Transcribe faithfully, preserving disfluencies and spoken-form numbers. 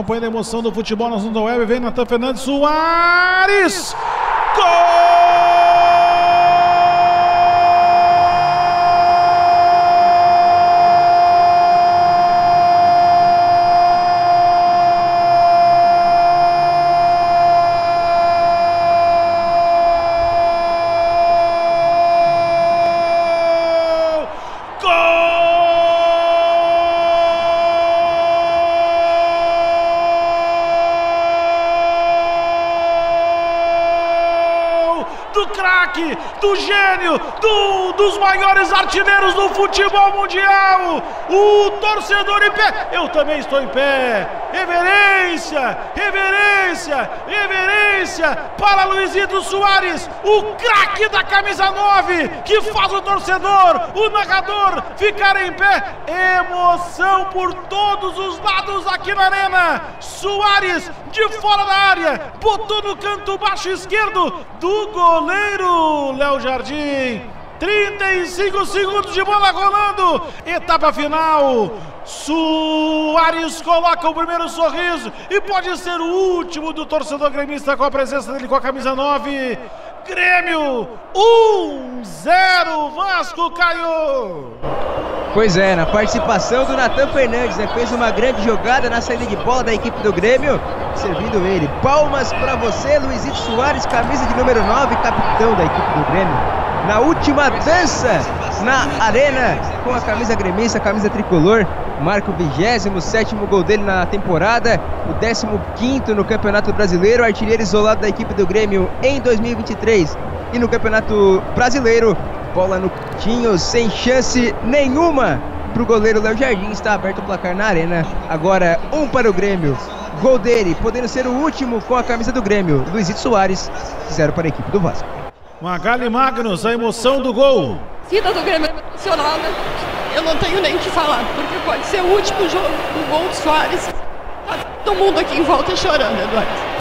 Acompanha a emoção do futebol na Zona Web, vem Nathan Fernandes, Suárez, gol, gol! Do craque, do gênio, do, dos maiores artilheiros do futebol mundial, o torcedor em pé, eu também estou em pé, reverência, reverência, reverência para Luizito Soares, o craque da camisa nove, que faz o torcedor, o narrador ficar em pé, emoção por todos os lados aqui na arena, Suárez de fora da área, botou no canto baixo esquerdo do goleiro Léo Jardim, trinta e cinco segundos de bola rolando, etapa final, Suárez coloca o primeiro sorriso e pode ser o último do torcedor gremista com a presença dele com a camisa nove, Grêmio um a zero, Vasco caiu. Pois é, na participação do Nathan Fernandes, né, fez uma grande jogada na saída de bola da equipe do Grêmio, servindo ele. Palmas para você, Luizito Soares, camisa de número nove, capitão da equipe do Grêmio. Na última dança na arena, com a camisa gremista, a camisa tricolor, marca o vigésimo sétimo gol dele na temporada, o décimo quinto no Campeonato Brasileiro, artilheiro isolado da equipe do Grêmio em dois mil e vinte e três. E no Campeonato Brasileiro, bola no cantinho, sem chance nenhuma para o goleiro Léo Jardim. Está aberto o placar na arena. Agora um para o Grêmio. Gol dele, podendo ser o último com a camisa do Grêmio. Luizito Soares, zero para a equipe do Vasco. Magali Magnus, a emoção do gol. A vida do Grêmio é emocional, né? Eu não tenho nem o que falar, porque pode ser o último jogo, o gol do Suárez. Tá todo mundo aqui em volta chorando, Eduardo.